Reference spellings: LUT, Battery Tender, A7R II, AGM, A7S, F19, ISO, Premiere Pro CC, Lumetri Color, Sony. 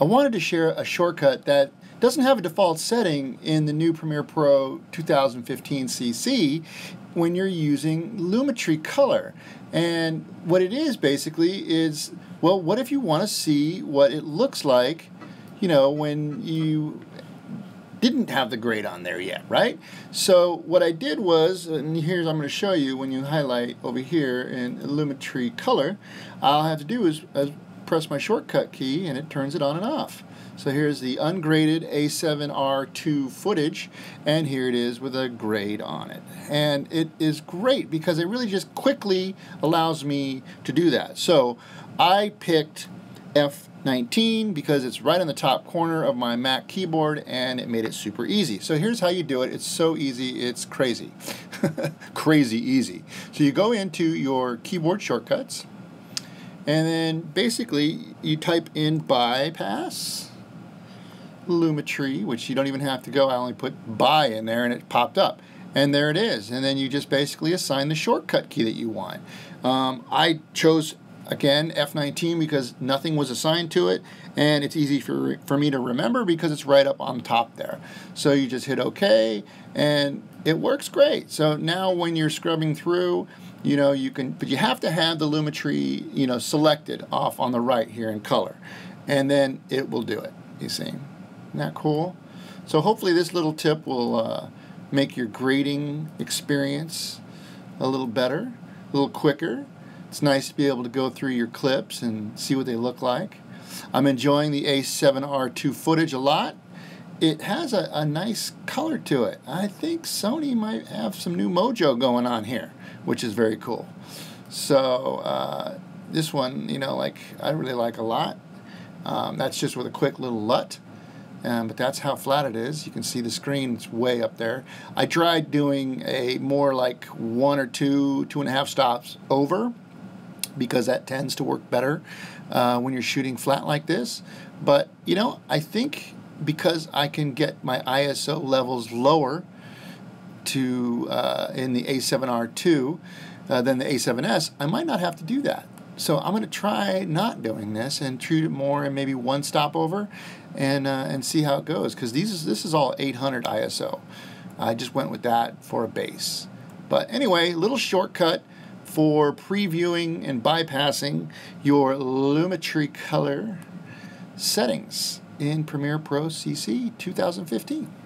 I wanted to share a shortcut that doesn't have a default setting in the new Premiere Pro 2015 CC when you're using Lumetri Color. And what it is basically is, well, what if you want to see what it looks like, you know, when you didn't have the grade on there yet, right? So what I did was, and here's, I'm going to show you when you highlight over here in Lumetri Color, all I have to do is press my shortcut key and it turns it on and off. So here's the ungraded A7R II footage, and here it is with a grade on it. And it is great because it really just quickly allows me to do that. So I picked F19 because it's right in the top corner of my Mac keyboard and it made it super easy. So here's how you do it. It's so easy, it's crazy. Crazy easy. So you go into your keyboard shortcuts and then basically you type in bypass Lumetri, which you don't even have to go. I only put by in there and it popped up. And there it is. And then you just basically assign the shortcut key that you want. I chose, again, F19 because nothing was assigned to it. And it's easy for me to remember because it's right up on top there. So you just hit OK and it works great. So now when you're scrubbing through, you know, you can, but you have to have the Lumetri, you know, selected off on the right here in color. And then it will do it, you see. Isn't that cool? So hopefully this little tip will make your grading experience a little better, a little quicker. It's nice to be able to go through your clips and see what they look like. I'm enjoying the A7R II footage a lot. It has a nice color to it. I think Sony might have some new mojo going on here, which is very cool. So this one, you know, like I really like a lot. That's just with a quick little LUT. But that's how flat it is. You can see the screen, it's way up there. I tried doing a more like one or two and a half stops over because that tends to work better when you're shooting flat like this. But you know, I think because I can get my ISO levels lower to in the A7R II than the A7S, I might not have to do that. So I'm going to try not doing this and treat it more and maybe one stop over and see how it goes, because this is all 800 ISO. I just went with that for a base. But anyway, little shortcut for previewing and bypassing your Lumetri Color settings in Premiere Pro CC 2015.